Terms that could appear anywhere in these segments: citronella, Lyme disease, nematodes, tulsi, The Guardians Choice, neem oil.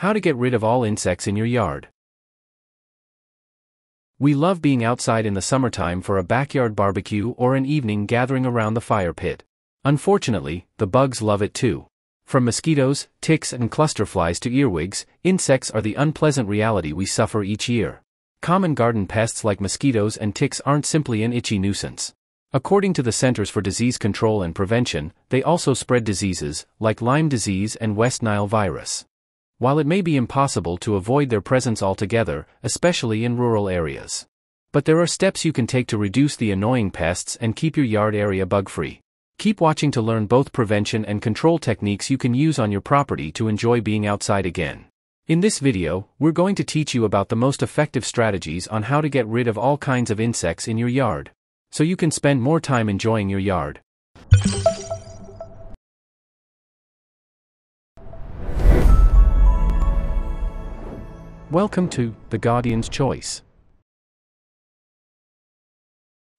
How to get rid of all insects in your yard. We love being outside in the summertime for a backyard barbecue or an evening gathering around the fire pit. Unfortunately, the bugs love it too. From mosquitoes, ticks and clusterflies to earwigs, insects are the unpleasant reality we suffer each year. Common garden pests like mosquitoes and ticks aren't simply an itchy nuisance. According to the Centers for Disease Control and Prevention, they also spread diseases, like Lyme disease and West Nile virus. While it may be impossible to avoid their presence altogether, especially in rural areas, but there are steps you can take to reduce the annoying pests and keep your yard area bug-free. Keep watching to learn both prevention and control techniques you can use on your property to enjoy being outside again. In this video, we're going to teach you about the most effective strategies on how to get rid of all kinds of insects in your yard, so you can spend more time enjoying your yard. Welcome to The Guardian's Choice.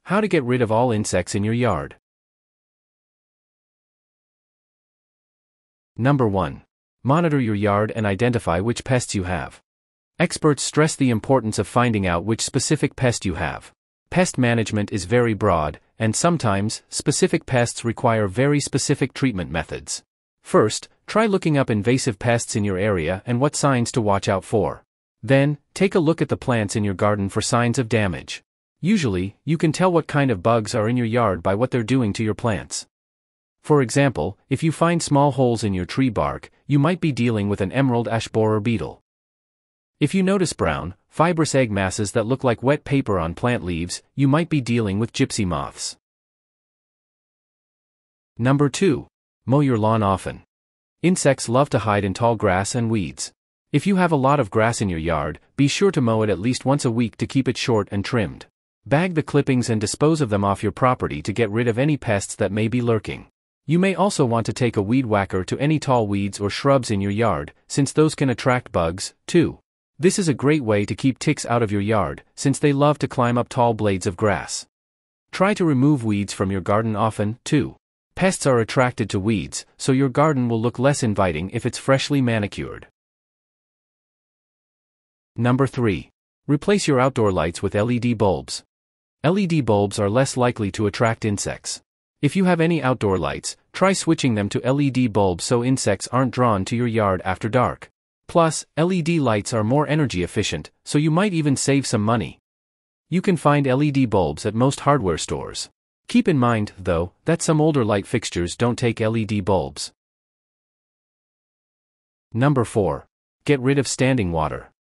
How to get rid of all insects in your yard. Number 1. Monitor your yard and identify which pests you have. Experts stress the importance of finding out which specific pest you have. Pest management is very broad, and sometimes, specific pests require very specific treatment methods. First, try looking up invasive pests in your area and what signs to watch out for. Then, take a look at the plants in your garden for signs of damage. Usually, you can tell what kind of bugs are in your yard by what they're doing to your plants. For example, if you find small holes in your tree bark, you might be dealing with an emerald ash borer beetle. If you notice brown, fibrous egg masses that look like wet paper on plant leaves, you might be dealing with gypsy moths. Number 2. Mow your lawn often. Insects love to hide in tall grass and weeds. If you have a lot of grass in your yard, be sure to mow it at least once a week to keep it short and trimmed. Bag the clippings and dispose of them off your property to get rid of any pests that may be lurking. You may also want to take a weed whacker to any tall weeds or shrubs in your yard, since those can attract bugs, too. This is a great way to keep ticks out of your yard, since they love to climb up tall blades of grass. Try to remove weeds from your garden often, too. Pests are attracted to weeds, so your garden will look less inviting if it's freshly manicured. Number 3. Replace your outdoor lights with LED bulbs. LED bulbs are less likely to attract insects. If you have any outdoor lights, try switching them to LED bulbs so insects aren't drawn to your yard after dark. Plus, LED lights are more energy efficient, so you might even save some money. You can find LED bulbs at most hardware stores. Keep in mind, though, that some older light fixtures don't take LED bulbs. Number 4. Get rid of standing water.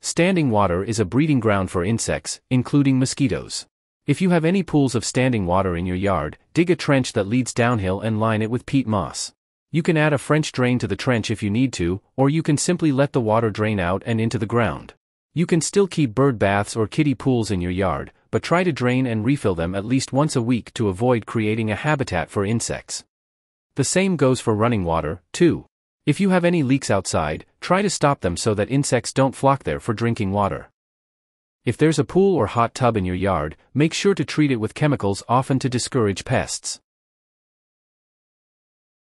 Standing water is a breeding ground for insects, including mosquitoes. If you have any pools of standing water in your yard, dig a trench that leads downhill and line it with peat moss. You can add a French drain to the trench if you need to, or you can simply let the water drain out and into the ground. You can still keep bird baths or kiddie pools in your yard, but try to drain and refill them at least once a week to avoid creating a habitat for insects. The same goes for running water, too. If you have any leaks outside, try to stop them so that insects don't flock there for drinking water. If there's a pool or hot tub in your yard, make sure to treat it with chemicals often to discourage pests.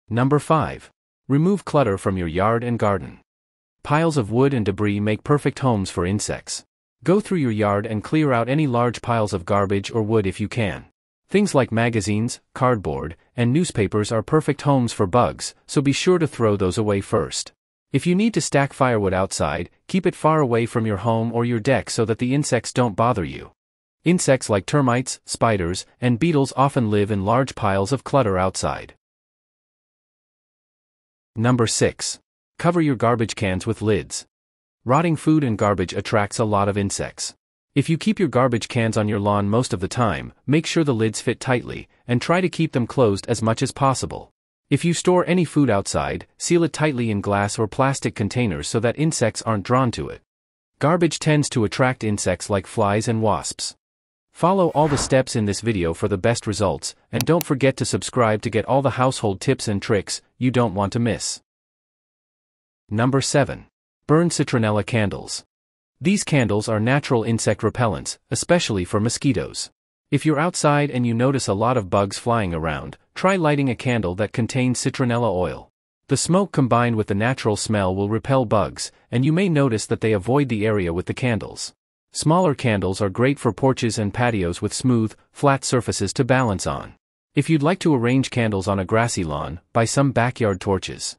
Number 5. Remove clutter from your yard and garden. Piles of wood and debris make perfect homes for insects. Go through your yard and clear out any large piles of garbage or wood if you can. Things like magazines, cardboard, and newspapers are perfect homes for bugs, so be sure to throw those away first. If you need to stack firewood outside, keep it far away from your home or your deck so that the insects don't bother you. Insects like termites, spiders, and beetles often live in large piles of clutter outside. Number 6. Cover your garbage cans with lids. Rotting food and garbage attracts a lot of insects. If you keep your garbage cans on your lawn most of the time, make sure the lids fit tightly, and try to keep them closed as much as possible. If you store any food outside, seal it tightly in glass or plastic containers so that insects aren't drawn to it. Garbage tends to attract insects like flies and wasps. Follow all the steps in this video for the best results, and don't forget to subscribe to get all the household tips and tricks you don't want to miss. Number 7. Burn citronella candles. These candles are natural insect repellents, especially for mosquitoes. If you're outside and you notice a lot of bugs flying around, try lighting a candle that contains citronella oil. The smoke combined with the natural smell will repel bugs, and you may notice that they avoid the area with the candles. Smaller candles are great for porches and patios with smooth, flat surfaces to balance on. If you'd like to arrange candles on a grassy lawn, buy some backyard torches.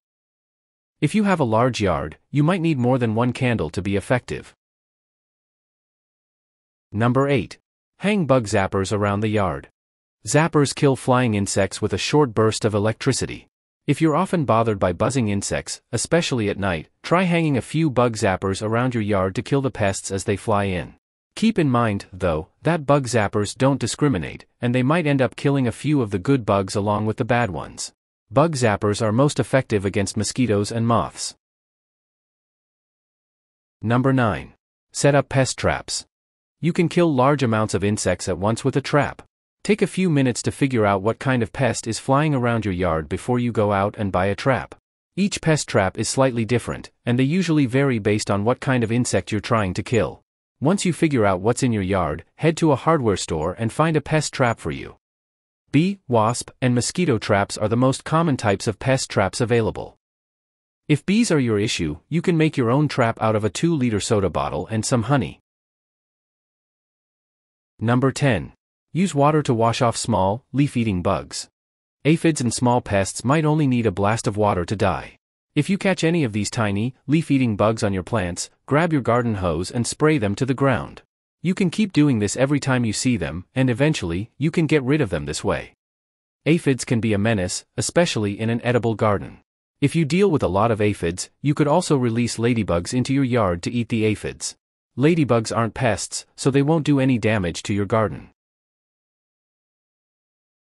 If you have a large yard, you might need more than one candle to be effective. Number 8. Hang bug zappers around the yard. Zappers kill flying insects with a short burst of electricity. If you're often bothered by buzzing insects, especially at night, try hanging a few bug zappers around your yard to kill the pests as they fly in. Keep in mind, though, that bug zappers don't discriminate, and they might end up killing a few of the good bugs along with the bad ones. Bug zappers are most effective against mosquitoes and moths. Number 9. Set up pest traps. You can kill large amounts of insects at once with a trap. Take a few minutes to figure out what kind of pest is flying around your yard before you go out and buy a trap. Each pest trap is slightly different, and they usually vary based on what kind of insect you're trying to kill. Once you figure out what's in your yard, head to a hardware store and find a pest trap for you. Bee, wasp, and mosquito traps are the most common types of pest traps available. If bees are your issue, you can make your own trap out of a 2-liter soda bottle and some honey. Number 10. Use water to wash off small, leaf-eating bugs. Aphids and small pests might only need a blast of water to die. If you catch any of these tiny, leaf-eating bugs on your plants, grab your garden hose and spray them to the ground. You can keep doing this every time you see them, and eventually, you can get rid of them this way. Aphids can be a menace, especially in an edible garden. If you deal with a lot of aphids, you could also release ladybugs into your yard to eat the aphids. Ladybugs aren't pests, so they won't do any damage to your garden.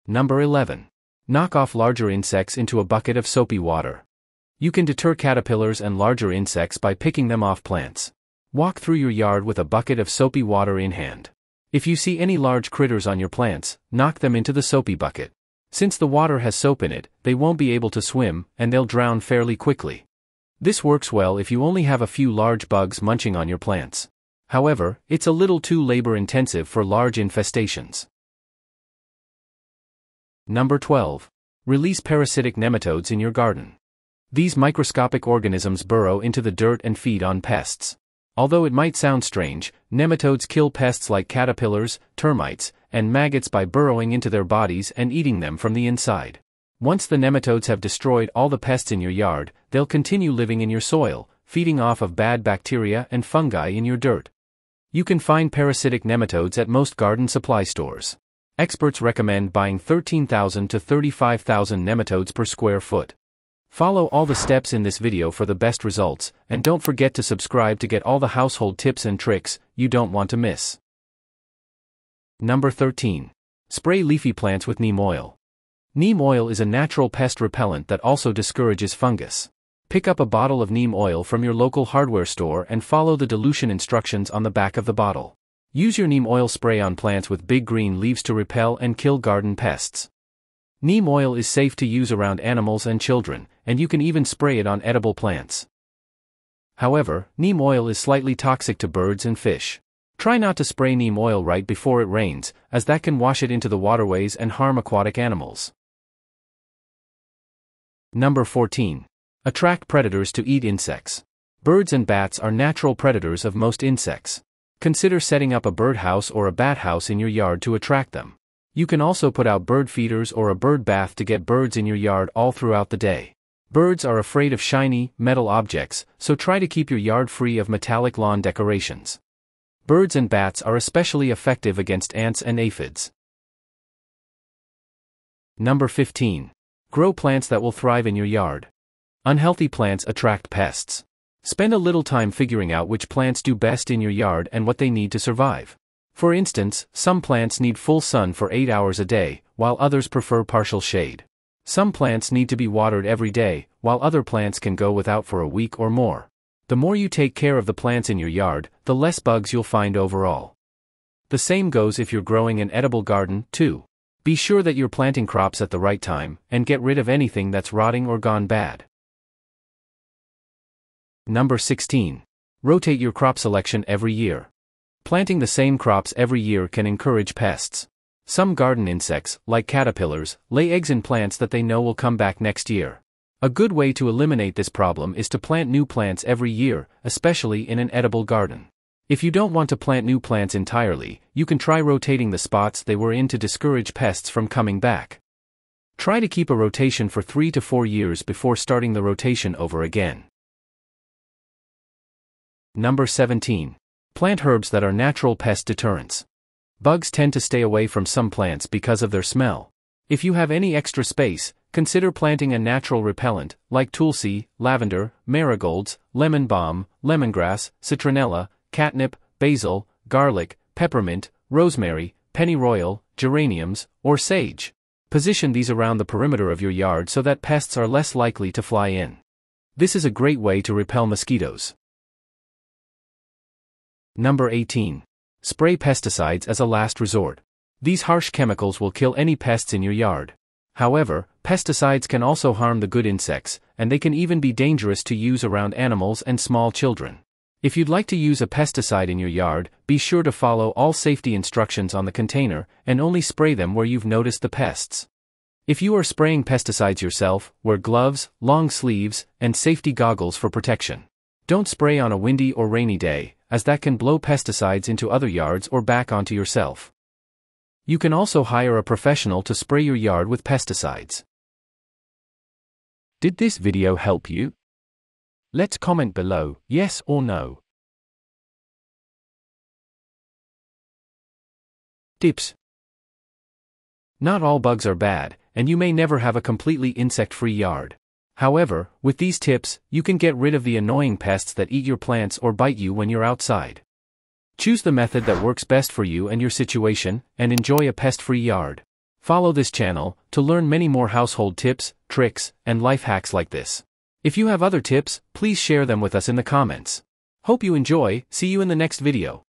Number 11. Knock off larger insects into a bucket of soapy water. You can deter caterpillars and larger insects by picking them off plants. Walk through your yard with a bucket of soapy water in hand. If you see any large critters on your plants, knock them into the soapy bucket. Since the water has soap in it, they won't be able to swim, and they'll drown fairly quickly. This works well if you only have a few large bugs munching on your plants. However, it's a little too labor-intensive for large infestations. Number 12. Release parasitic nematodes in your garden. These microscopic organisms burrow into the dirt and feed on pests. Although it might sound strange, nematodes kill pests like caterpillars, termites, and maggots by burrowing into their bodies and eating them from the inside. Once the nematodes have destroyed all the pests in your yard, they'll continue living in your soil, feeding off of bad bacteria and fungi in your dirt. You can find parasitic nematodes at most garden supply stores. Experts recommend buying 13,000 to 35,000 nematodes per square foot. Follow all the steps in this video for the best results, and don't forget to subscribe to get all the household tips and tricks you don't want to miss. Number 13. Spray leafy plants with neem oil. Neem oil is a natural pest repellent that also discourages fungus. Pick up a bottle of neem oil from your local hardware store and follow the dilution instructions on the back of the bottle. Use your neem oil spray on plants with big green leaves to repel and kill garden pests. Neem oil is safe to use around animals and children, and you can even spray it on edible plants. However, neem oil is slightly toxic to birds and fish. Try not to spray neem oil right before it rains, as that can wash it into the waterways and harm aquatic animals. Number 14. Attract predators to eat insects. Birds and bats are natural predators of most insects. Consider setting up a birdhouse or a bat house in your yard to attract them. You can also put out bird feeders or a bird bath to get birds in your yard all throughout the day. Birds are afraid of shiny, metal objects, so try to keep your yard free of metallic lawn decorations. Birds and bats are especially effective against ants and aphids. Number 15. Grow plants that will thrive in your yard. Unhealthy plants attract pests. Spend a little time figuring out which plants do best in your yard and what they need to survive. For instance, some plants need full sun for 8 hours a day, while others prefer partial shade. Some plants need to be watered every day, while other plants can go without for a week or more. The more you take care of the plants in your yard, the less bugs you'll find overall. The same goes if you're growing an edible garden, too. Be sure that you're planting crops at the right time, and get rid of anything that's rotting or gone bad. Number 16. Rotate your crop selection every year. Planting the same crops every year can encourage pests. Some garden insects, like caterpillars, lay eggs in plants that they know will come back next year. A good way to eliminate this problem is to plant new plants every year, especially in an edible garden. If you don't want to plant new plants entirely, you can try rotating the spots they were in to discourage pests from coming back. Try to keep a rotation for 3 to 4 years before starting the rotation over again. Number 17. Plant herbs that are natural pest deterrents. Bugs tend to stay away from some plants because of their smell. If you have any extra space, consider planting a natural repellent, like tulsi, lavender, marigolds, lemon balm, lemongrass, citronella, catnip, basil, garlic, peppermint, rosemary, pennyroyal, geraniums, or sage. Position these around the perimeter of your yard so that pests are less likely to fly in. This is a great way to repel mosquitoes. Number 18. Spray pesticides as a last resort. These harsh chemicals will kill any pests in your yard. However, pesticides can also harm the good insects, and they can even be dangerous to use around animals and small children. If you'd like to use a pesticide in your yard, be sure to follow all safety instructions on the container, and only spray them where you've noticed the pests. If you are spraying pesticides yourself, wear gloves, long sleeves, and safety goggles for protection. Don't spray on a windy or rainy day, as that can blow pesticides into other yards or back onto yourself. You can also hire a professional to spray your yard with pesticides. Did this video help you? Let's comment below, yes or no. Tips. Not all bugs are bad, and you may never have a completely insect-free yard. However, with these tips, you can get rid of the annoying pests that eat your plants or bite you when you're outside. Choose the method that works best for you and your situation, and enjoy a pest-free yard. Follow this channel to learn many more household tips, tricks, and life hacks like this. If you have other tips, please share them with us in the comments. Hope you enjoy, see you in the next video.